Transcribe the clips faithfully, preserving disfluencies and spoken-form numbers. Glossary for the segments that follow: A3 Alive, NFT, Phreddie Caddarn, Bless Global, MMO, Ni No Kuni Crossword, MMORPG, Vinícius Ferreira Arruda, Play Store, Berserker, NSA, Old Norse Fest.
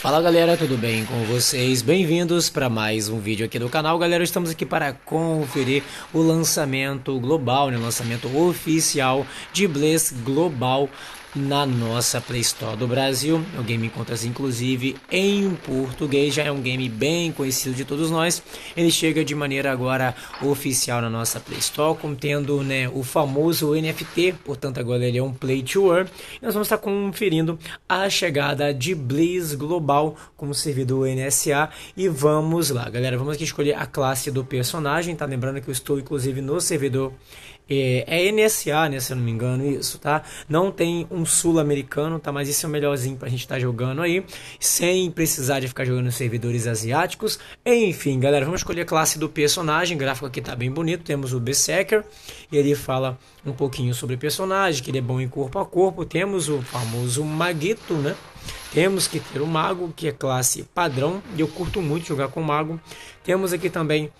Fala galera, tudo bem com vocês? Bem-vindos para mais um vídeo aqui do canal. Galera, estamos aqui para conferir o lançamento global, né? O lançamento oficial de Bless Global na nossa Play Store do Brasil. O game encontra-se inclusive em português, já é um game bem conhecido de todos nós. Ele chega de maneira agora oficial na nossa Play Store, contendo, né, o famoso N F T, portanto agora ele é um Play to Earn. Nós vamos estar conferindo a chegada de Bless Global como servidor N S A. E vamos lá, galera, vamos aqui escolher a classe do personagem, tá? Lembrando que eu estou inclusive no servidor é, é N S A, né, se eu não me engano, isso, tá? Não tem um sul-americano, tá? Mas isso é o melhorzinho pra gente estar tá jogando aí, sem precisar de ficar jogando em servidores asiáticos. Enfim, galera, vamos escolher a classe do personagem. O gráfico aqui tá bem bonito, temos o Berserker, e ele fala um pouquinho sobre o personagem, que ele é bom em corpo a corpo. Temos o famoso Maguito, né? Temos que ter o mago, que é classe padrão, e eu curto muito jogar com o mago. Temos aqui também,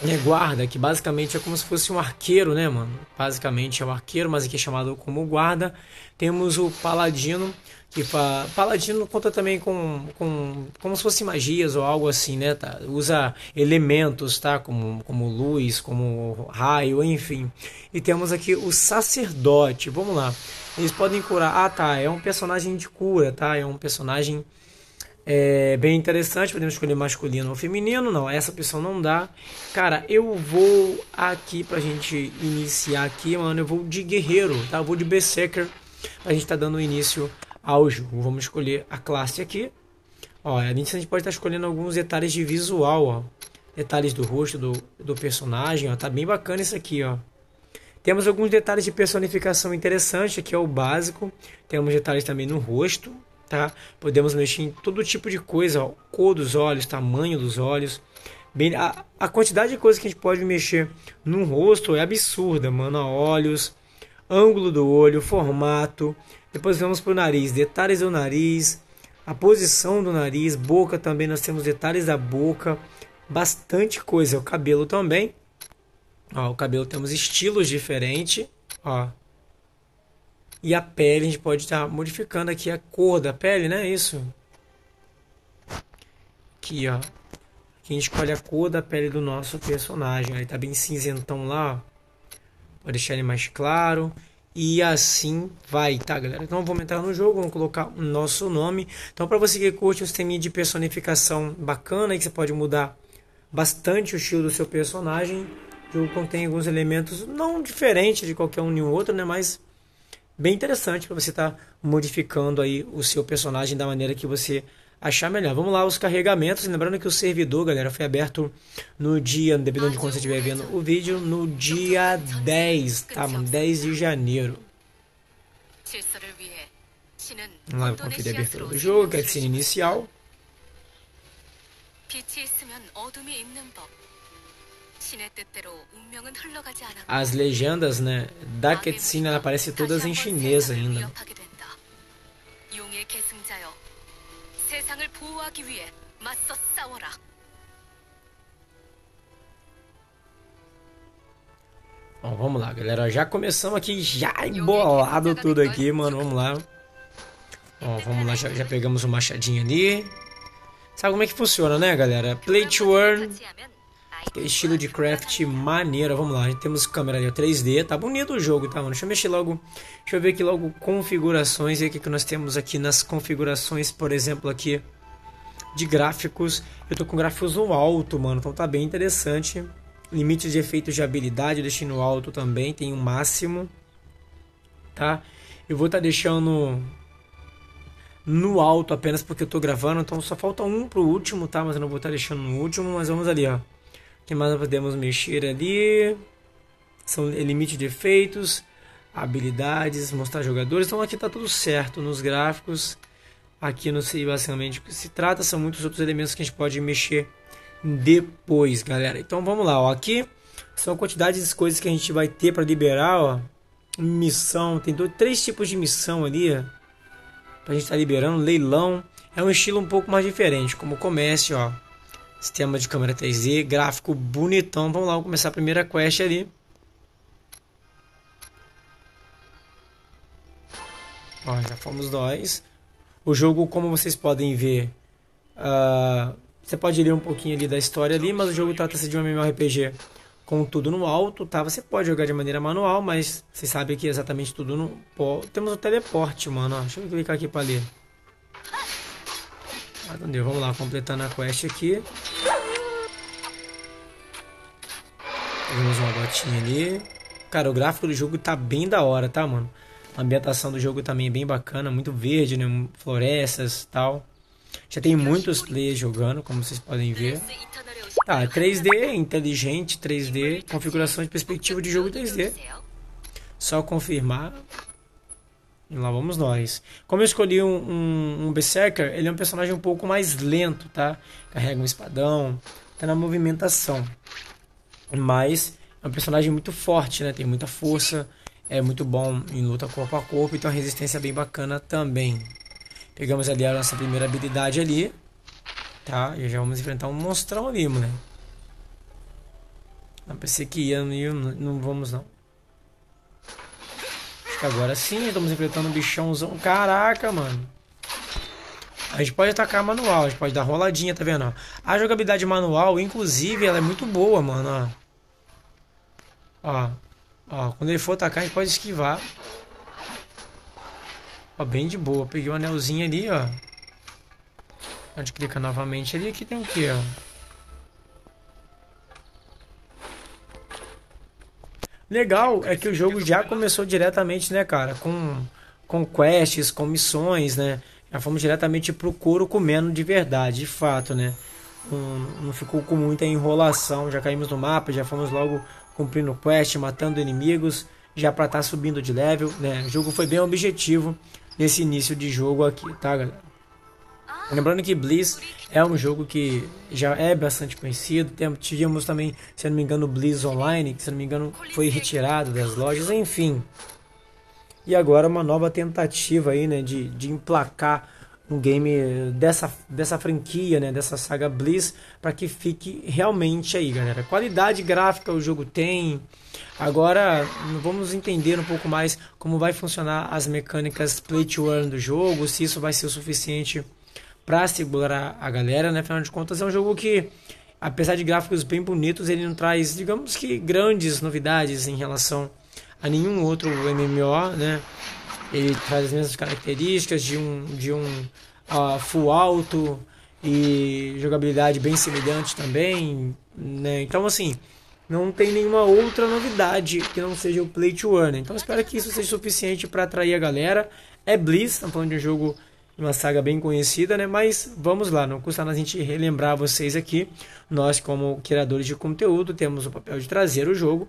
né, guarda, que basicamente é como se fosse um arqueiro, né, mano? Basicamente é um arqueiro, mas aqui é chamado como guarda. Temos o paladino, que pa... paladino conta também com, com como se fosse magias ou algo assim, né? Tá? Usa elementos, tá? Como, como luz, como raio, enfim. E temos aqui o sacerdote. Vamos lá. Eles podem curar. Ah, tá. É um personagem de cura, tá? É um personagem é, bem interessante. Podemos escolher masculino ou feminino. Não, essa opção não dá. Cara, eu vou aqui pra gente iniciar aqui, mano. Eu vou de guerreiro, tá? Eu vou de Berserker. A gente tá dando início ao jogo. Vamos escolher a classe aqui. Ó, a gente pode estar escolhendo alguns detalhes de visual, ó. Detalhes do rosto do, do personagem, ó. Tá bem bacana isso aqui, ó. Temos alguns detalhes de personificação interessante, aqui é o básico. Temos detalhes também no rosto, tá? Podemos mexer em todo tipo de coisa, ó. Cor dos olhos, tamanho dos olhos. Bem, a, a quantidade de coisa que a gente pode mexer no rosto é absurda, mano. Olhos, ângulo do olho, formato. Depois vamos para o nariz, detalhes do nariz, a posição do nariz, boca também, nós temos detalhes da boca, bastante coisa. O cabelo também, ó, o cabelo temos estilos diferentes, ó. E a pele, a gente pode estar tá modificando aqui a cor da pele, né, isso. Aqui, ó, aqui a gente escolhe a cor da pele do nosso personagem, aí tá bem cinzentão lá, ó. Pode deixar ele mais claro. E assim vai, tá, galera? Então vamos entrar no jogo, vamos colocar o nosso nome. Então, para você que curte um sisteminha de personificação bacana, que você pode mudar bastante o estilo do seu personagem. O jogo contém alguns elementos não diferentes de qualquer um e um outro, né? Mas bem interessante para você estar tá modificando aí o seu personagem da maneira que você achar melhor. Vamos lá, os carregamentos. Lembrando que o servidor, galera, foi aberto no dia, dependendo de quando você estiver vendo o vídeo, no dia dez, tá, mano? dez de janeiro. Vamos lá, conferir a abertura do jogo, que é a cena inicial. As legendas, né, da cutscene, ela aparece todas em chinês ainda. Bom, vamos lá, galera. Já começamos aqui, já embolado tudo aqui, mano. Vamos lá. Ó, vamos lá, já, já pegamos o machadinho ali. Sabe como é que funciona, né, galera? Play to earn. Aquele estilo de craft maneiro. Vamos lá, a gente temos câmera ali, três D. Tá bonito o jogo, tá, mano? Deixa eu mexer logo. Deixa eu ver aqui logo configurações. E o que nós temos aqui nas configurações, por exemplo, aqui de gráficos. Eu tô com gráficos no alto, mano. Então tá bem interessante. Limite de efeitos de habilidade eu deixei no alto também. Tem o um máximo. Tá? Eu vou tá deixando no alto apenas porque eu tô gravando. Então só falta um pro último, tá? Mas eu não vou tá deixando no último. Mas vamos ali, ó. Que mais nós podemos mexer ali? São limite de efeitos, habilidades, mostrar jogadores. Então aqui tá tudo certo nos gráficos. Aqui não sei basicamente o que se trata. São muitos outros elementos que a gente pode mexer depois, galera. Então vamos lá, ó. Aqui são a quantidade de coisas que a gente vai ter para liberar, ó. Missão, tem dois, três tipos de missão ali, ó, pra gente tá liberando. Leilão é um estilo um pouco mais diferente, como comércio, ó. Sistema de câmera três D, gráfico bonitão. Vamos lá, vamos começar a primeira quest ali. Ó, já fomos nós. O jogo, como vocês podem ver, Uh, você pode ler um pouquinho ali da história ali, mas o jogo trata-se de um MMORPG com tudo no alto, tá? Você pode jogar de maneira manual, mas você sabe que exatamente tudo no... Temos o teleporte, mano, ó. Deixa eu clicar aqui pra ler. Ah, não deu. Vamos lá, completando a quest aqui. Pegamos uma botinha ali. Cara, o gráfico do jogo tá bem da hora, tá, mano? A ambientação do jogo também é bem bacana, muito verde, né? Florestas e tal. Já tem muitos players jogando, como vocês podem ver. Tá, três D, inteligente, três D, configuração de perspectiva de jogo três D. Só confirmar. E lá vamos nós. Como eu escolhi um, um, um Berserker, ele é um personagem um pouco mais lento, tá? Carrega um espadão, tá na movimentação. Mas é um personagem muito forte, né? Tem muita força, é muito bom em luta corpo a corpo, então a resistência é bem bacana também. Pegamos ali a nossa primeira habilidade ali. Tá, e já vamos enfrentar um monstrão ali, moleque. Não pensei que ia, não, não vamos não. Acho que agora sim, estamos enfrentando um bichãozão. Caraca, mano. A gente pode atacar manual, a gente pode dar roladinha, tá vendo? Ó? A jogabilidade manual, inclusive, ela é muito boa, mano. Ó, ó, ó quando ele for atacar, a gente pode esquivar. Ó, bem de boa. Peguei um anelzinho ali, ó. A gente clica novamente ali, aqui tem o que, ó. Legal é que o jogo já começou diretamente, né, cara, com, com quests, com missões, né. Já fomos diretamente pro couro comendo de verdade, de fato, né. Um, não ficou com muita enrolação, já caímos no mapa, já fomos logo cumprindo quest, matando inimigos, já pra tá subindo de level, né. O jogo foi bem objetivo nesse início de jogo aqui, tá, galera. Lembrando que Bless é um jogo que já é bastante conhecido. Tínhamos também, se eu não me engano, Bless Online, que se eu não me engano foi retirado das lojas, enfim. E agora uma nova tentativa aí, né, de, de emplacar um game dessa, dessa franquia, né, dessa saga Bless, para que fique realmente aí, galera. Qualidade gráfica o jogo tem. Agora vamos entender um pouco mais como vai funcionar as mecânicas play to earn do jogo, se isso vai ser o suficiente pra segurar a galera, né? Afinal de contas, é um jogo que, apesar de gráficos bem bonitos, ele não traz, digamos que, grandes novidades em relação a nenhum outro M M O, né? Ele traz as mesmas características de um, de um uh, full auto e jogabilidade bem semelhante também, né? Então, assim, não tem nenhuma outra novidade que não seja o play to earn. Então, espero que isso seja suficiente para atrair a galera. É Bless, estamos falando de um jogo, uma saga bem conhecida, né? Mas vamos lá, não custa nada a gente relembrar vocês aqui. Nós, como criadores de conteúdo, temos o papel de trazer o jogo,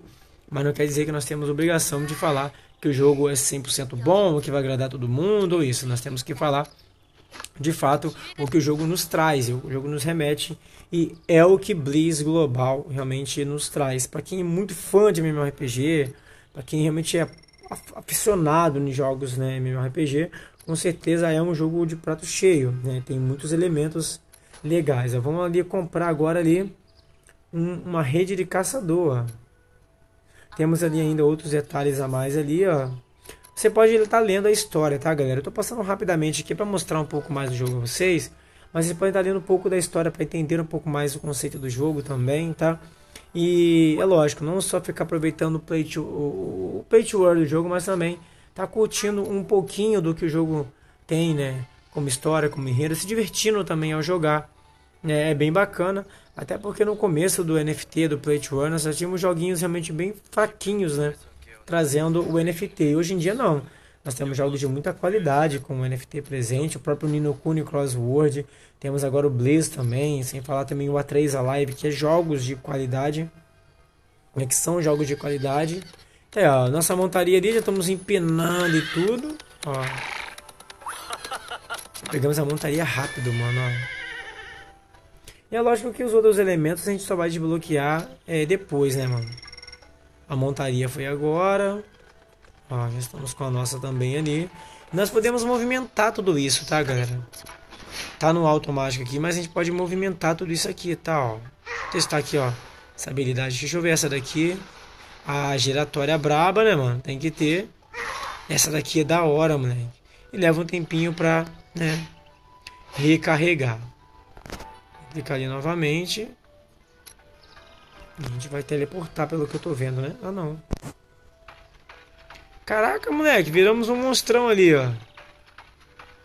mas não quer dizer que nós temos obrigação de falar que o jogo é cem por cento bom, que vai agradar todo mundo, ou isso. Nós temos que falar, de fato, o que o jogo nos traz, o jogo nos remete, e é o que Bless Global realmente nos traz. Para quem é muito fã de MMORPG, para quem realmente é aficionado em jogos, né, MMORPG, com certeza é um jogo de prato cheio, né? Tem muitos elementos legais. Vamos ali comprar agora ali um, uma rede de caçador. Temos ali ainda outros detalhes a mais ali, ó. Você pode estar lendo a história, tá, galera? Eu tô passando rapidamente aqui para mostrar um pouco mais do jogo a vocês, mas você pode estar lendo um pouco da história para entender um pouco mais o conceito do jogo também, tá? E é lógico, não só ficar aproveitando o play to, o, o play to earn do jogo, mas também tá curtindo um pouquinho do que o jogo tem, né? Como história, como enredo, se divertindo também ao jogar, né? É bem bacana, até porque no começo do N F T, do Play to Earn, nós já tínhamos joguinhos realmente bem fraquinhos, né? Trazendo o N F T. Hoje em dia não. Nós temos jogos de muita qualidade com o N F T presente, o próprio Ni No Kuni Crossword, temos agora o Bless também, sem falar também o A três Alive, que é jogos de qualidade, né? Que são jogos de qualidade. É, ó, nossa montaria ali, já estamos empinando e tudo, ó. Pegamos a montaria rápido, mano, ó. E é lógico que os outros elementos a gente só vai desbloquear é, depois, né, mano. A montaria foi agora. Ó, já estamos com a nossa também ali. Nós podemos movimentar tudo isso, tá, galera? Tá no automático aqui, mas a gente pode movimentar tudo isso aqui, tá, ó. Vou testar aqui, ó, essa habilidade. Deixa eu ver essa daqui. A giratória braba, né, mano? Tem que ter. Essa daqui é da hora, moleque. E leva um tempinho pra, né, recarregar. clicar ali novamente. A gente vai teleportar, pelo que eu tô vendo, né? Ah, não. Caraca, moleque, viramos um monstrão ali, ó.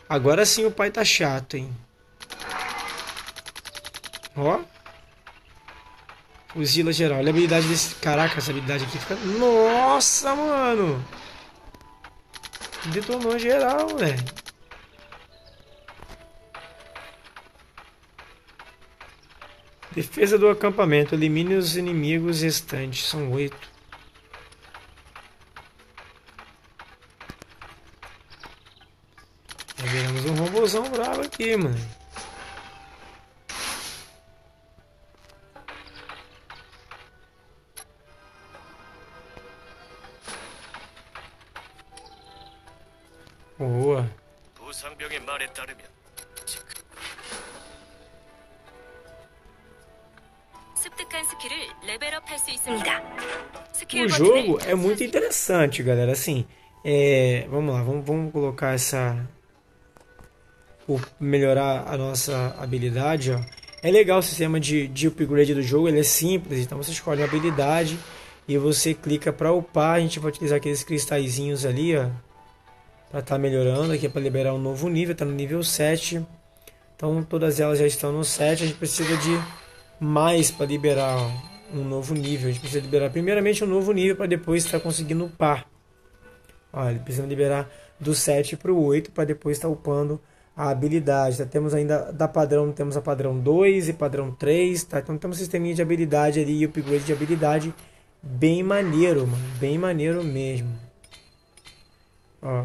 Agora sim o pai tá chato, hein? Ó. Fuzila geral. Olha a habilidade desse... Caraca, essa habilidade aqui fica... Nossa, mano! Detonou geral, velho. Defesa do acampamento. Elimine os inimigos restantes. São oito. Viramos um robôzão bravo aqui, mano. Boa. O jogo é muito interessante, galera. Assim, é... vamos lá, vamos, vamos colocar essa... Por melhorar a nossa habilidade, ó. É legal o sistema de, de upgrade do jogo, ele é simples. Então você escolhe a habilidade e você clica para upar. A gente vai utilizar aqueles cristalzinhos ali, ó, para estar melhorando. Aqui é para liberar um novo nível, tá no nível sete. Então todas elas já estão no sete. A gente precisa de mais para liberar, ó, um novo nível. A gente precisa liberar primeiramente um novo nível para depois estar conseguindo upar. Olha, ele precisa liberar do sete para o oito para depois estar upando a habilidade, tá? Temos ainda da padrão, temos a padrão dois e padrão três, tá? Então temos um sisteminha de habilidade ali, upgrade de habilidade, bem maneiro, mano, bem maneiro mesmo. Ó.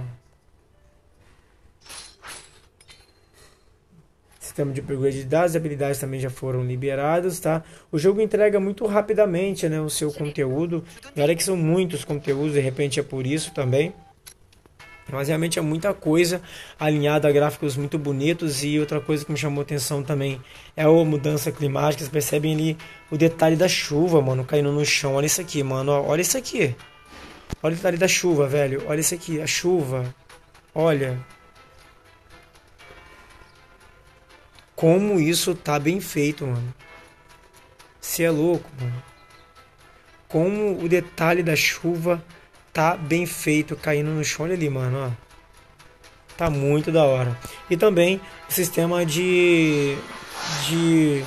Sistema de upgrade das habilidades também já foram liberados, tá? O jogo entrega muito rapidamente, né, o seu conteúdo. Galera, que são muitos conteúdos, de repente é por isso também. Mas realmente é muita coisa alinhada a gráficos muito bonitos. E outra coisa que me chamou atenção também é a mudança climática. Vocês percebem ali o detalhe da chuva, mano, caindo no chão. Olha isso aqui, mano. Olha isso aqui. Olha o detalhe da chuva, velho. Olha isso aqui, a chuva. Olha. Como isso tá bem feito, mano. Você é louco, mano. Como o detalhe da chuva... tá bem feito, caindo no chão. Olha ali, mano, ó. Tá muito da hora. E também o sistema de... de...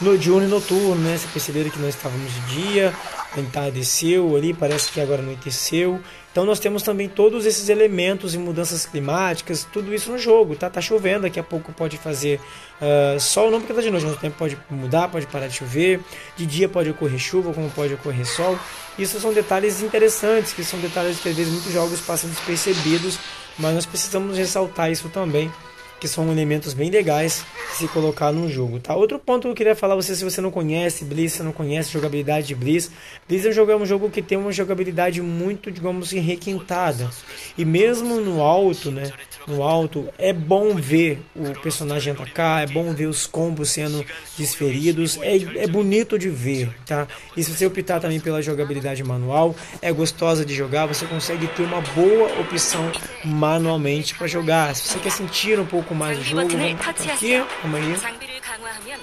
noturno e noturno, né? Vocês perceberam que nós estávamos de dia, entardeceu ali, parece que agora anoiteceu. Então nós temos também todos esses elementos e mudanças climáticas, tudo isso no jogo, tá? Tá chovendo, daqui a pouco pode fazer uh, sol, não porque tá de noite, mas o tempo pode mudar, pode parar de chover, de dia pode ocorrer chuva, como pode ocorrer sol. Isso são detalhes interessantes, que são detalhes que às vezes muitos jogos passam despercebidos, mas nós precisamos ressaltar isso também, que são elementos bem legais de se colocar no jogo, tá? Outro ponto que eu queria falar, você, se você não conhece Bless, se não conhece jogabilidade de Bless, Bless é um jogo, é um jogo que tem uma jogabilidade muito, digamos, requintada. E mesmo no alto, né? No alto, é bom ver o personagem atacar, é bom ver os combos sendo desferidos, é, é bonito de ver, tá? E se você optar também pela jogabilidade manual, é gostosa de jogar, você consegue ter uma boa opção manualmente para jogar. Se você quer sentir um pouco mais do jogo, vamos aqui, vamos aí.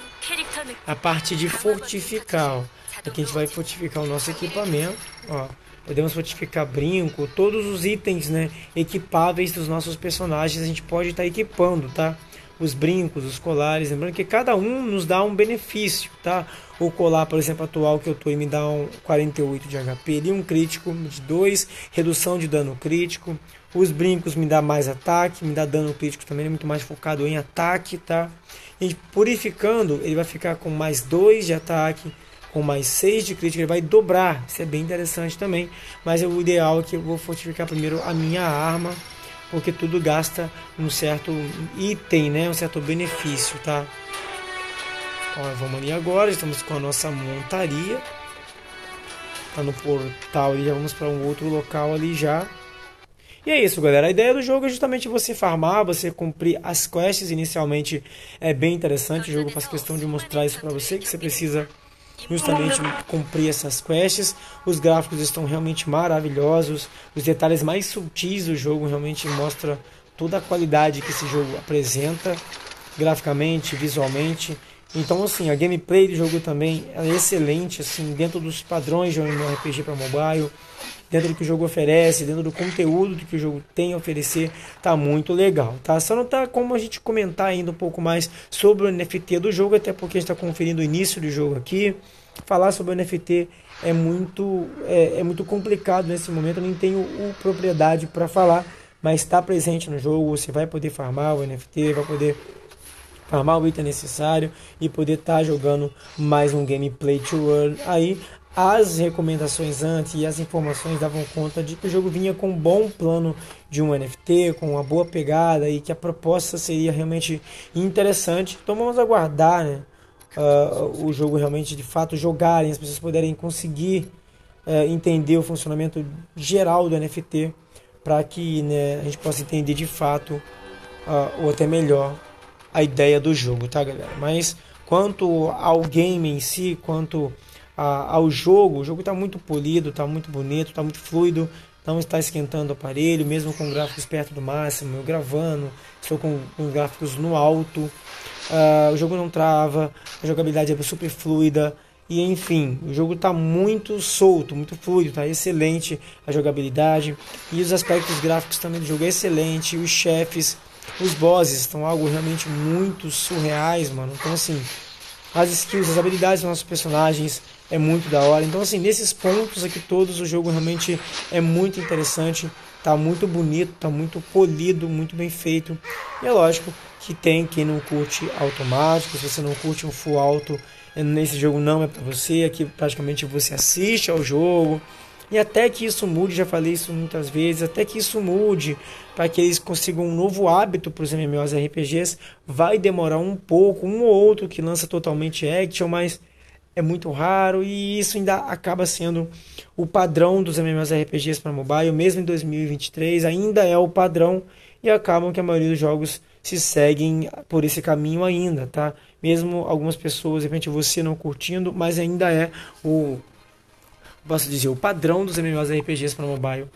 A parte de fortificar, ó. Aqui a gente vai fortificar o nosso equipamento, ó. Podemos fortificar brinco, todos os itens, né, equipáveis dos nossos personagens, a gente pode estar equipando, tá? Os brincos, os colares, lembrando que cada um nos dá um benefício, tá? O colar, por exemplo, atual que eu tô, e me dá um quarenta e oito de H P ali, um crítico de dois, redução de dano crítico. Os brincos me dá mais ataque, me dá dano crítico também, é muito mais focado em ataque, tá? E purificando, ele vai ficar com mais dois de ataque, com mais seis de crítico, ele vai dobrar. Isso é bem interessante também, mas o ideal é que eu vou fortificar primeiro a minha arma, porque tudo gasta um certo item, né? Um certo benefício, tá? Ó, vamos ali agora, estamos com a nossa montaria. Tá no portal e já vamos para um outro local ali já. E é isso, galera. A ideia do jogo é justamente você farmar, você cumprir as quests. Inicialmente é bem interessante, o jogo faz questão de mostrar isso para você, que você precisa justamente cumprir essas quests. Os gráficos estão realmente maravilhosos, os detalhes mais sutis do jogo realmente mostra toda a qualidade que esse jogo apresenta, graficamente, visualmente. Então, assim, a gameplay do jogo também é excelente, assim, dentro dos padrões de um M M O R P G para mobile, dentro do que o jogo oferece, dentro do conteúdo que o jogo tem a oferecer, tá muito legal, tá? Só não tá como a gente comentar ainda um pouco mais sobre o N F T do jogo, até porque a gente tá conferindo o início do jogo aqui. Falar sobre o N F T é muito, é, é muito complicado nesse momento, eu nem tenho o propriedade para falar, mas está presente no jogo, você vai poder farmar o N F T, vai poder farmar o item necessário e poder estar tá jogando mais um gameplay to earn aí. As recomendações antes e as informações davam conta de que o jogo vinha com um bom plano de um N F T, com uma boa pegada e que a proposta seria realmente interessante. Então vamos aguardar, né, uh, o jogo realmente de fato jogarem, as pessoas poderem conseguir uh, entender o funcionamento geral do N F T para que, né, a gente possa entender de fato uh, ou até melhor a ideia do jogo, tá, galera? Mas quanto ao game em si, quanto ao jogo, o jogo está muito polido, está muito bonito, está muito fluido, não está esquentando o aparelho, mesmo com gráficos perto do máximo, eu gravando, estou com, com gráficos no alto, uh, o jogo não trava, a jogabilidade é super fluida, e enfim, o jogo está muito solto, muito fluido, está excelente a jogabilidade, e os aspectos gráficos também do jogo é excelente, os chefes, os bosses estão algo realmente muito surreais, mano, então assim, as skills, as habilidades dos nossos personagens é muito da hora. Então, assim, nesses pontos aqui todos, o jogo realmente é muito interessante. Tá muito bonito, tá muito polido, muito bem feito. E é lógico que tem quem não curte automático. Se você não curte um full auto, nesse jogo não é pra você. Aqui praticamente você assiste ao jogo. E até que isso mude, já falei isso muitas vezes, até que isso mude, para que eles consigam um novo hábito para os M M O R P Gs, vai demorar um pouco, um ou outro que lança totalmente action, mas é muito raro, e isso ainda acaba sendo o padrão dos M M O R P Gs para mobile, mesmo em dois mil e vinte e três, ainda é o padrão, e acabam que a maioria dos jogos se seguem por esse caminho ainda, tá? Mesmo algumas pessoas, de repente você não curtindo, mas ainda é o... posso dizer, o padrão dos M M O R P Gs para mobile,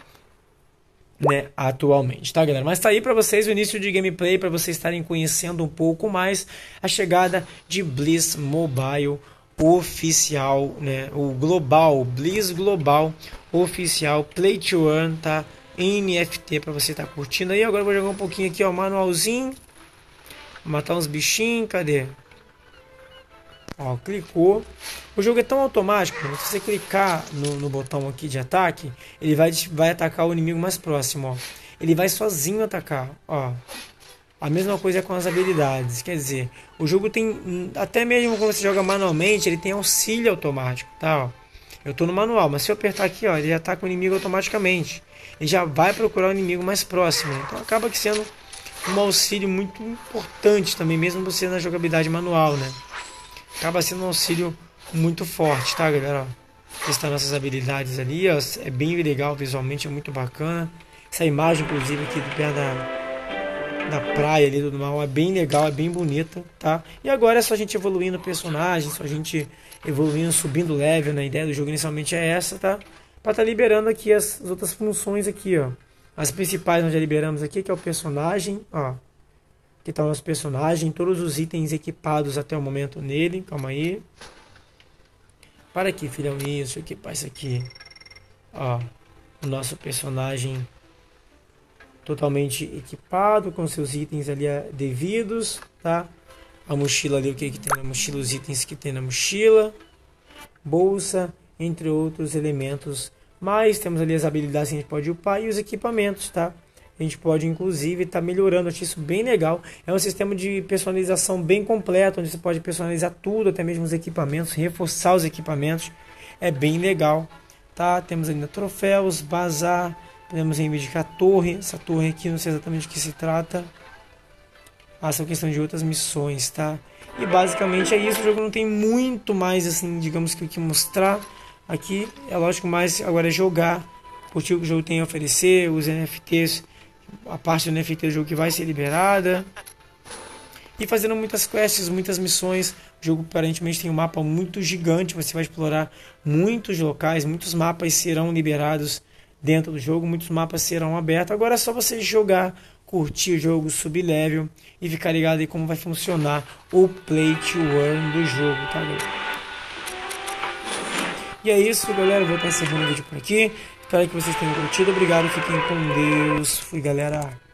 né, atualmente, tá, galera? Mas tá aí para vocês o início de gameplay, para vocês estarem conhecendo um pouco mais a chegada de Bless Mobile oficial, né, o global, Bless Global oficial, Play to Earn, tá, N F T, para você estar tá curtindo aí. Agora eu vou jogar um pouquinho aqui, ó, manualzinho, matar uns bichinhos, cadê? Ó, clicou, o jogo é tão automático, né? Se você clicar no, no botão aqui de ataque, ele vai, vai atacar o inimigo mais próximo, ó. Ele vai sozinho atacar, ó. A mesma coisa é com as habilidades, quer dizer, o jogo tem, até mesmo quando você joga manualmente, ele tem auxílio automático, tá, ó. Eu tô no manual, mas se eu apertar aqui, ó, ele ataca o inimigo automaticamente, ele já vai procurar o inimigo mais próximo, né? Então acaba que sendo um auxílio muito importante também, mesmo você na jogabilidade manual, né? Acaba sendo um auxílio muito forte, tá, galera? Ó, testar nossas habilidades ali, ó, é bem legal visualmente, é muito bacana. Essa imagem, inclusive, aqui do pé da, da praia ali do mal, é bem legal, é bem bonita, tá? E agora é só a gente evoluindo o personagem, só a gente evoluindo, subindo o level, né? A ideia do jogo inicialmente é essa, tá? Pra tá liberando aqui as, as outras funções aqui, ó. As principais nós já liberamos aqui, que é o personagem, ó. Aqui tá o nosso personagem, todos os itens equipados até o momento nele, calma aí. Para aqui, filhão, isso, equipar isso aqui. Ó, o nosso personagem totalmente equipado, com seus itens ali devidos, tá? A mochila ali, o que que tem na mochila, os itens que tem na mochila. Bolsa, entre outros elementos. Mas temos ali as habilidades que a gente pode upar e os equipamentos, tá? A gente pode, inclusive, estar tá melhorando. Eu achei isso bem legal. É um sistema de personalização bem completo, onde você pode personalizar tudo, até mesmo os equipamentos, reforçar os equipamentos. É bem legal, tá? Temos ainda troféus, bazar. Podemos reivindicar a torre. Essa torre aqui, não sei exatamente de que se trata. Ah, são questão de outras missões, tá? E basicamente é isso. O jogo não tem muito mais, assim, digamos que o que mostrar. Aqui, é lógico, mas agora é jogar. Curtir o que o jogo tem a oferecer, os N F Ts... a parte do N F T do jogo que vai ser liberada, e fazendo muitas quests, muitas missões. O jogo aparentemente tem um mapa muito gigante, você vai explorar muitos locais, muitos mapas serão liberados dentro do jogo, muitos mapas serão abertos. Agora é só você jogar, curtir o jogo, subir level e ficar ligado aí como vai funcionar o play to earn do jogo, tá, galera? E é isso, galera, vou estar encerrando o vídeo por aqui. Espero que vocês tenham curtido, obrigado, fiquem com Deus, fui, galera.